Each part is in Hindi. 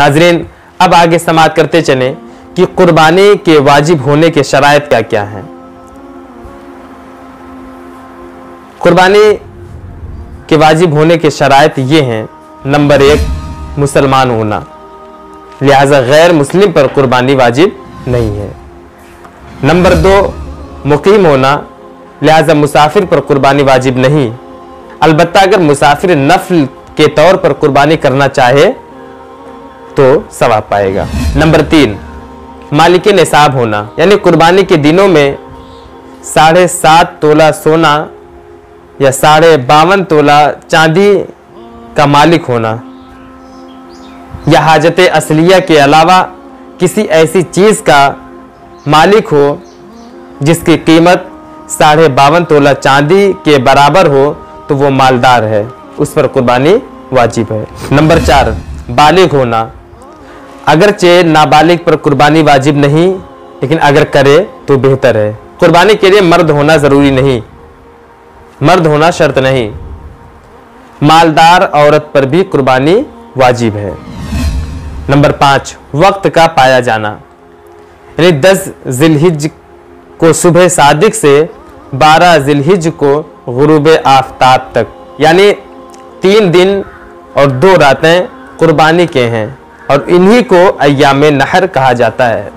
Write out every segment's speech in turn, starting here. नाजरीन, अब आगे समाअत करते चलें कि कुर्बानी के वाजिब होने के शराइत क्या क्या हैं। कुर्बानी के वाजिब होने के शराइत ये हैं, नंबर 1 मुसलमान होना, लिहाजा गैर मुस्लिम पर कुर्बानी वाजिब नहीं है। नंबर 2 मुकीम होना, लिहाजा मुसाफिर पर कुर्बानी वाजिब नहीं, अलबत्ता अगर मुसाफिर नफल के तौर पर कुर्बानी करना चाहे तो सवाब पाएगा। नंबर 3 मालिक निसाब होना, यानी कुर्बानी के दिनों में 7.5 तोला सोना या 52.5 तोला चांदी का मालिक होना, या हाजत असलिया के अलावा किसी ऐसी चीज़ का मालिक हो जिसकी कीमत 52.5 तोला चांदी के बराबर हो तो वो मालदार है, उस पर कुर्बानी वाजिब है। नंबर 4 बालिग होना, अगरचे नाबालिग पर कुर्बानी वाजिब नहीं, लेकिन अगर करे तो बेहतर है। कुर्बानी के लिए मर्द होना ज़रूरी नहीं, मर्द होना शर्त नहीं, मालदार औरत पर भी कुर्बानी वाजिब है। नंबर 5 वक्त का पाया जाना, यानी 10 ज़िलहिज को सुबह सादिक से 12 ज़िलहिज को गुरूब आफ्ताब तक, यानी 3 दिन और 2 रातें कुर्बानी के हैं और इन्हीं को अय्याम नहर कहा जाता है।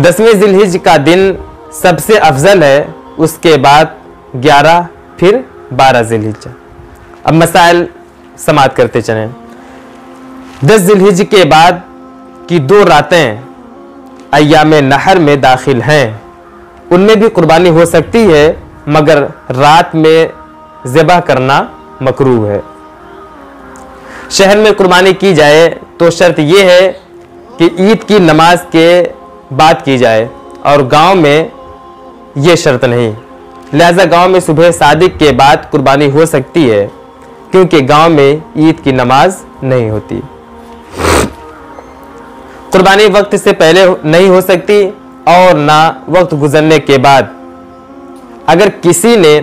10वें ज़िलहिज का दिन सबसे अफजल है, उसके बाद 11 फिर 12 ज़िलहिज। अब मसाइल समाअत करते चलें। 10 ज़िलहिज के बाद की 2 रातें अय्याम नहर में दाखिल हैं, उनमें भी कुर्बानी हो सकती है, मगर रात में ज़िबा करना मकरूह है। शहर में कुर्बानी की जाए तो शर्त यह है कि ईद की नमाज के बाद की जाए, और गांव में ये शर्त नहीं, लिहाजा गांव में सुबह सादिक के बाद कुर्बानी हो सकती है, क्योंकि गांव में ईद की नमाज नहीं होती। कुर्बानी वक्त से पहले नहीं हो सकती और ना वक्त गुजरने के बाद। अगर किसी ने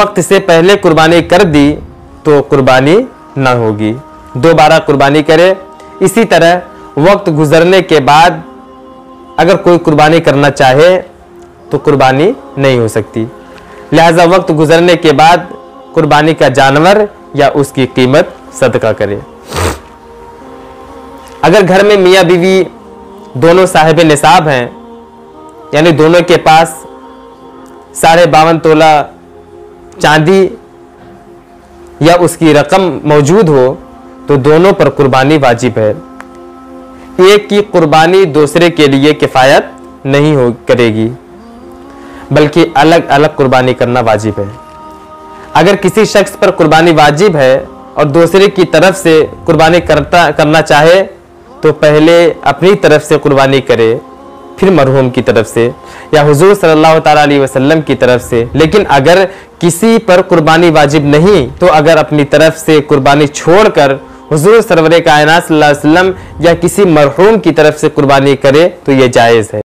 वक्त से पहले कुर्बानी कर दी तो कुर्बानी ना होगी, दोबारा कुर्बानी करे। इसी तरह वक्त गुजरने के बाद अगर कोई कुर्बानी करना चाहे तो कुर्बानी नहीं हो सकती, लिहाजा वक्त गुजरने के बाद कुर्बानी का जानवर या उसकी कीमत सदका करे। अगर घर में मियाँ बीवी दोनों साहिब निसाब हैं, यानी दोनों के पास 52.5 तोला चांदी या उसकी रकम मौजूद हो तो दोनों पर कुर्बानी वाजिब है, एक की कुर्बानी दूसरे के लिए किफ़ायत नहीं हो करेगी, बल्कि अलग अलग कुर्बानी करना वाजिब है। अगर किसी शख्स पर कुर्बानी वाजिब है और दूसरे की तरफ से कुर्बानी करना चाहे तो पहले अपनी तरफ से कुर्बानी करे, फिर मरहूम की तरफ से या हुजूर सल्लल्लाहु ताला अलैहि वसल्लम की तरफ से। लेकिन अगर किसी पर कुर्बानी वाजिब नहीं तो अगर अपनी तरफ से कुर्बानी छोड़कर हुजूर सरवरे कायनात सल्लल्लाहु अलैहि वसल्लम या किसी मरहूम की तरफ से कुर्बानी करे तो ये जायज़ है।